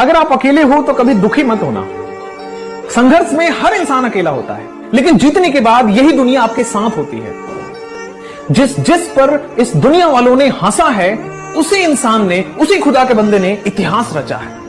अगर आप अकेले हो तो कभी दुखी मत होना। संघर्ष में हर इंसान अकेला होता है, लेकिन जीतने के बाद यही दुनिया आपके साथ होती है। जिस जिस पर इस दुनिया वालों ने हंसा है, उसी इंसान ने, उसी खुदा के बंदे ने इतिहास रचा है।